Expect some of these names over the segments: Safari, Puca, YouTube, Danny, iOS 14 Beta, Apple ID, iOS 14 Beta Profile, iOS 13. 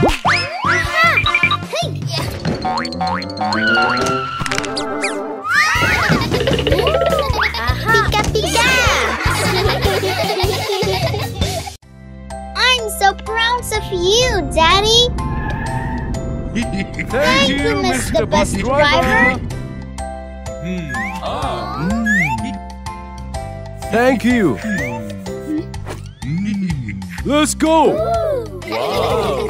I'm so proud of you, Daddy. Thank you, Mr. Bus Driver. Thank you. Let's go. Wow.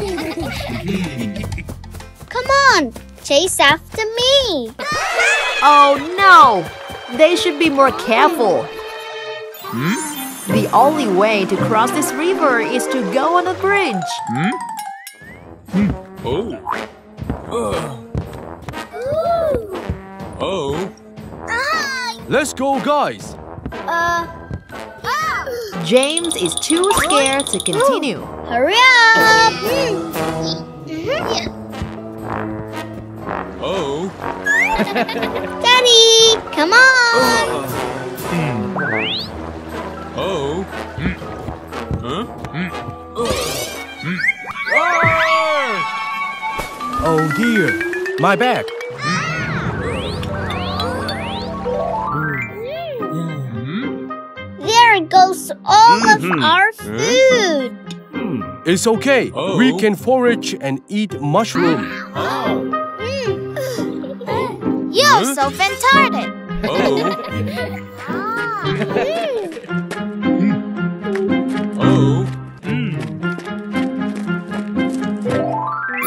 Come on, chase after me. Oh no, they should be more careful. The only way to cross this river is to go on a bridge. Let's go, guys. James is too scared to continue. Hurry up! Daddy, come on! Oh dear, my back. There goes all of our food. It's okay. We can forage and eat mushroom. You're so fantastic.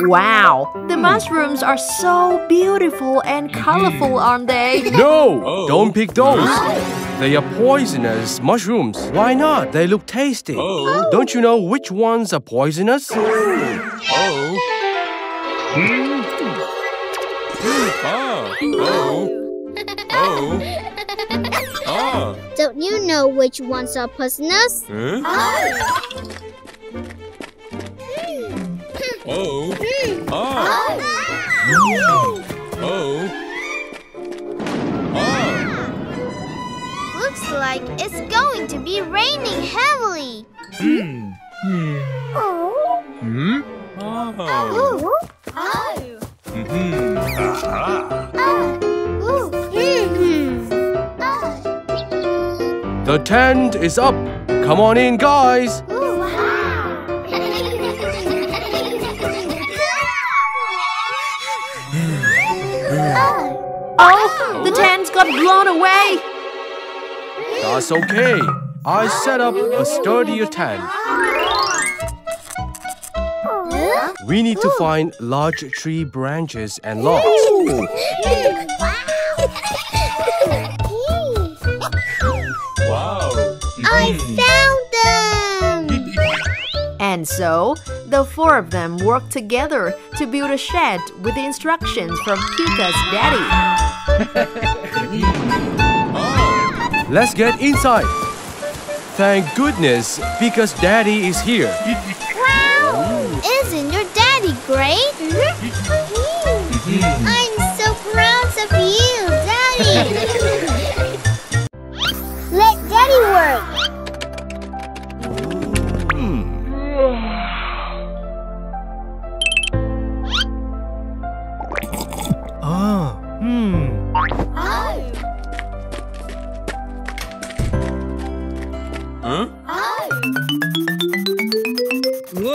Wow, the mushrooms are so beautiful and colorful, aren't they? No, don't pick those. They are poisonous mushrooms. Why not? They look tasty. Don't you know which ones are poisonous? Don't you know which ones are poisonous? Looks like it's going to be raining heavily. The tent is up. Come on in, guys. Oh, the tent's got blown away. That's okay. I set up a sturdier tent. We need to find large tree branches and logs. I found them! And so, the four of them worked together to build a shed with the instructions from Puca's daddy. Let's get inside. Thank goodness, Puca's daddy is here. Wow! Isn't your daddy great? I'm so proud of you, Daddy! Let Daddy work!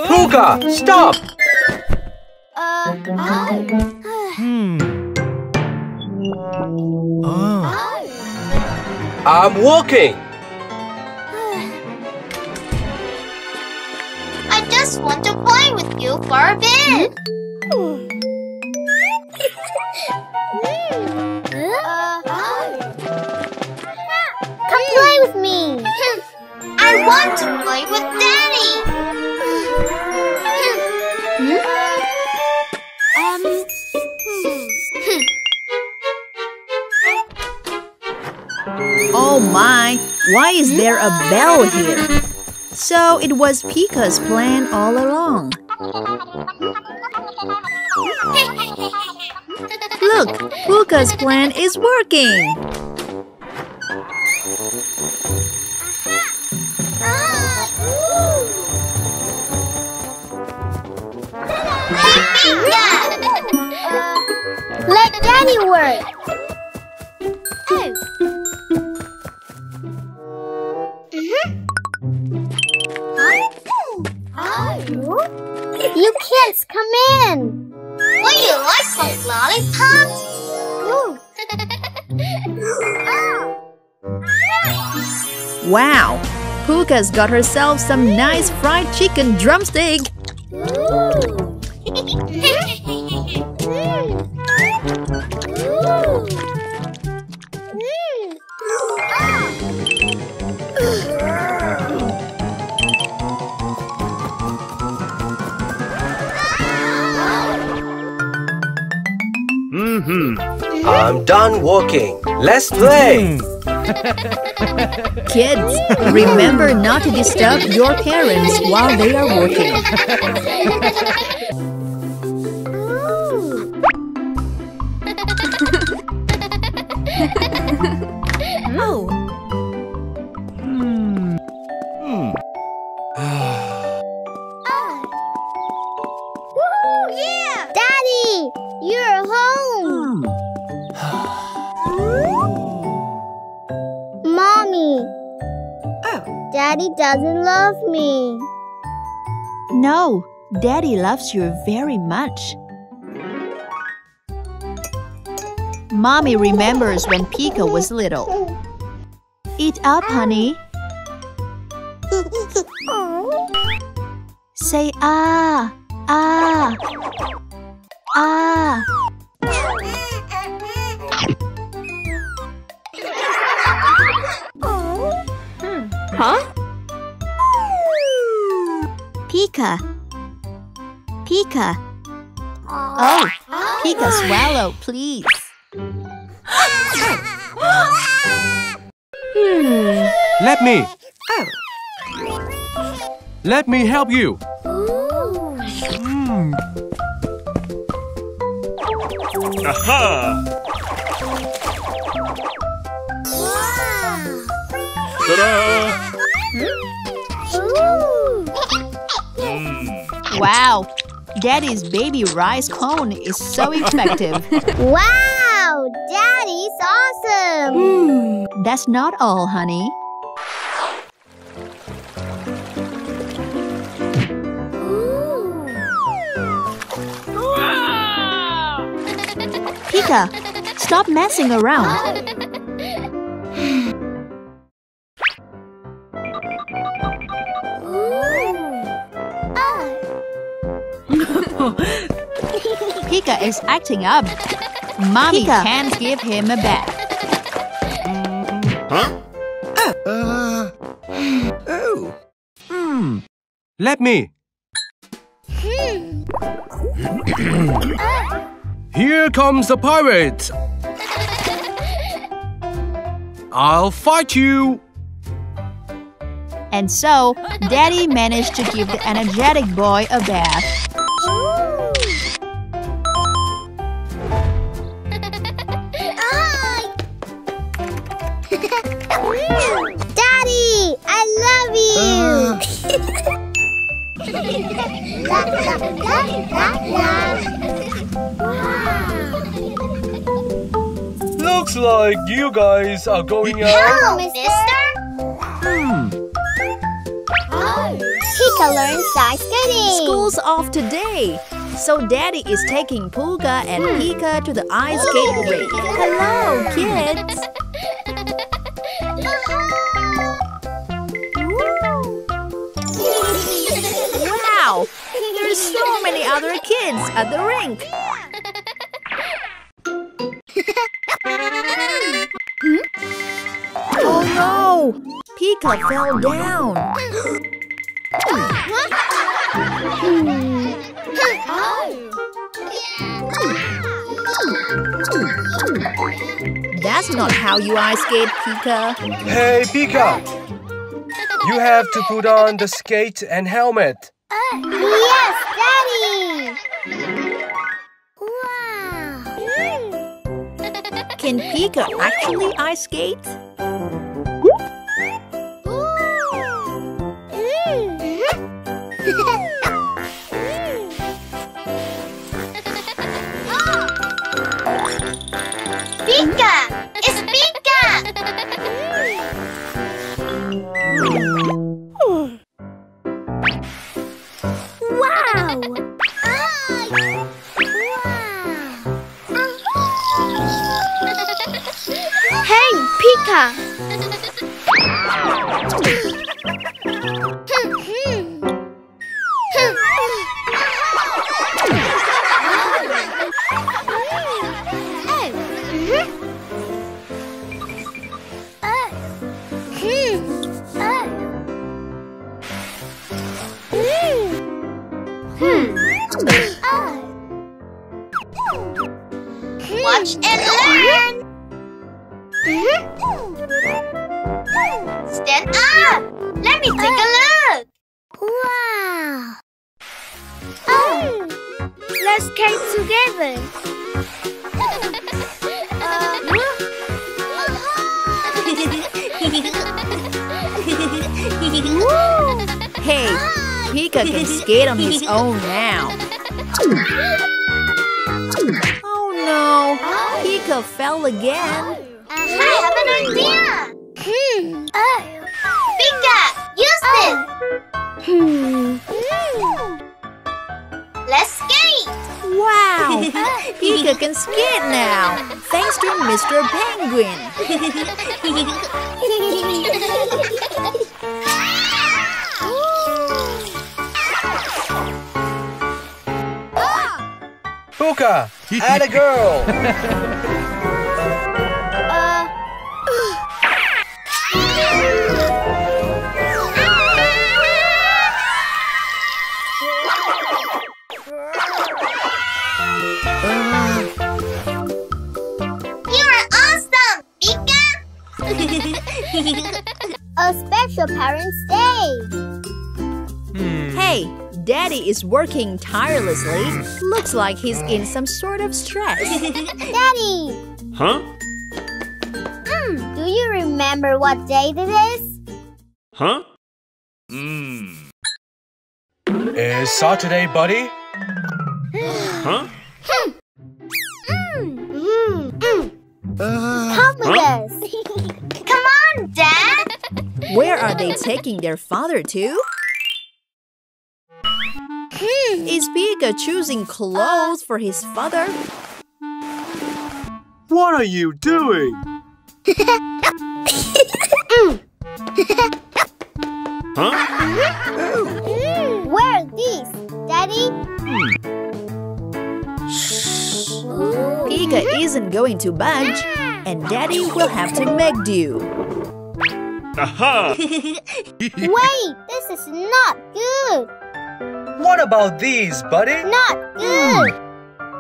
Puca, stop! I'm walking. I just want to play with you for a bit. Come play with me. I want to play with Danny. Oh my, why is there a bell here? So it was Puca's plan all along. Look, Puca's plan is working. Let Danny work. Oh. You kids, come in. What do you like, some lollipops? Wow, Puca's got herself some nice fried chicken drumstick. I'm done walking. Let's play. Kids, remember not to disturb your parents while they are working. Oh. Yeah. Daddy, you're home. Daddy doesn't love me. No, Daddy loves you very much. Mommy remembers when Puca was little. Eat up, honey. Say ah, ah, ah. Huh? Puca. Puca. Oh, Puca, swallow, please. Let me. Oh. Let me help you. Aha! Ta-da! Wow, Daddy's baby rice cone is so effective. Wow, Daddy's awesome. That's not all, honey. Puca, stop messing around. Puca is acting up. Mommy can't give him a bath. Huh? Oh. Let me. Here comes the pirate. I'll fight you. And so, Daddy managed to give the energetic boy a bath. Looks like you guys are going out. Hello, mister. Puca learns ice skating. School's off today, so Daddy is taking Puca and Puca to the ice skate parade. Hello, kids. So many other kids at the rink. Oh no! Puca fell down. That's not how you ice skate, Puca. Hey, Puca! You have to put on the skate and helmet. Yes, Daddy! Wow! Can Puca actually ice skate? Puca. Watch and learn! Stand up! Let me take a look! Wow! Oh! Let's skate together! Hey! Puca can skate on his own now! Oh no! Puca fell again! I have an idea! Puca, use this! Let's skate! Wow! Puca can skate now! Thanks to Mr. Penguin! Puca! Atta girl! A special Parents' Day! Hey, Daddy is working tirelessly. Looks like he's in some sort of stress. Daddy! Huh? Do you remember what day it is? Huh? It's Saturday, buddy. Huh? Come with us! Come on, Dad! Where are they taking their father to? Is Puca choosing clothes for his father? What are you doing? Where are these, Daddy? Puca isn't going to budge. And Daddy will have to make do. Aha! Wait, this is not good. What about these, buddy? Not good.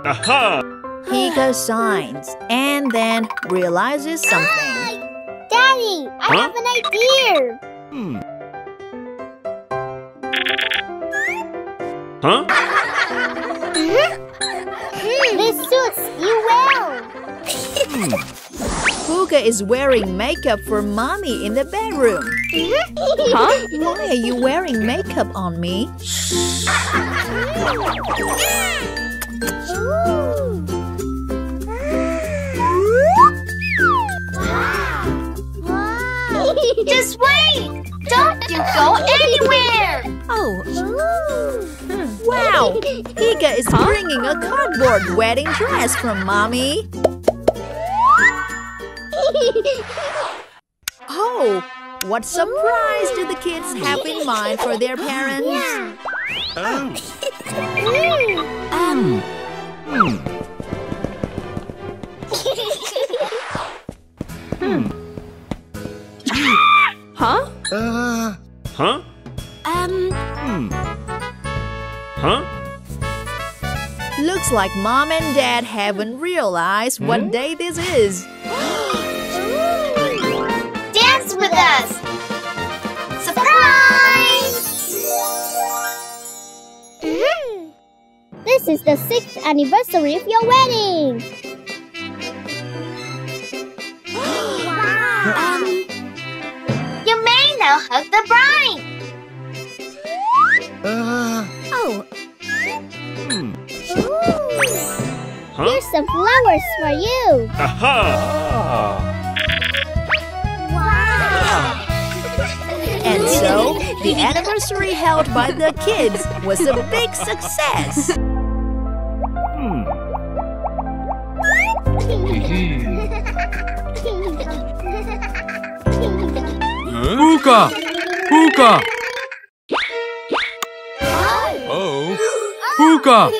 Aha! Puca signs and then realizes something. Daddy, I have an idea. This suits you well. Puca is wearing makeup for Mommy in the bedroom. Huh? Why are you wearing makeup on me? Just wait! Don't you go anywhere! Wow! Puca is bringing a cardboard wedding dress from Mommy. Oh, what surprise do the kids have in mind for their parents? Looks like Mom and Dad haven't realized what day this is. With us! Surprise! This is the 6th anniversary of your wedding! You may now hug the bride! Here's some flowers for you! Aha! And so, the anniversary held by the kids was a big success! Puca! Puca! Oh! Puca!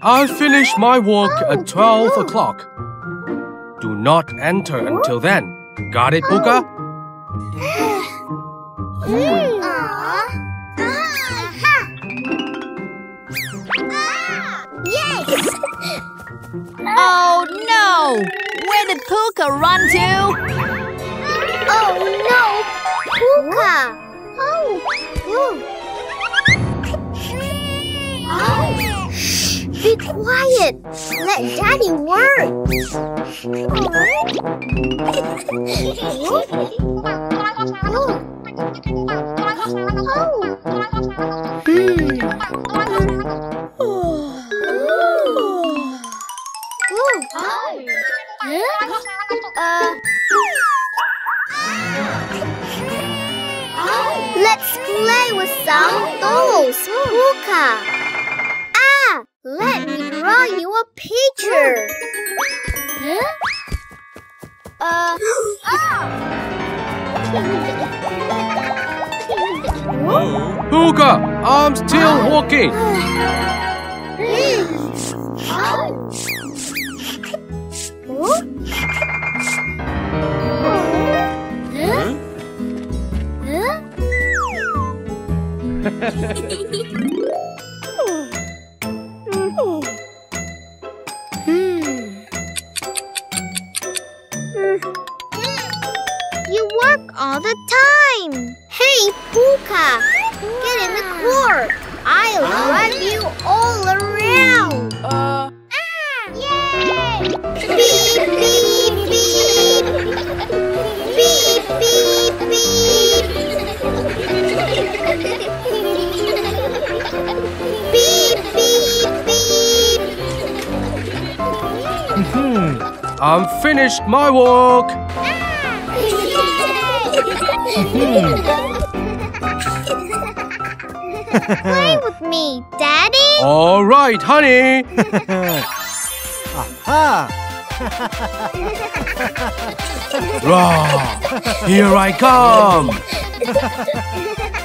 I'll finish my walk at 12 o'clock. Do not enter until then. Got it, Puca? Yes! Oh no! Where did Puca run to? Oh no! Puca! Be quiet! Let Daddy work! Let's play with some dolls, Puca! Let me draw you a picture. Huh? Oh. Puca, I'm still walking. You work all the time. Hey, Puca, get in the court. I'll drive you all around. Yay! Beep, beep, beep. Beep, beep, beep. Beep, beep, beep. I'm finished my walk. Play with me, Daddy. All right, honey. Aha! Rah! Here I come.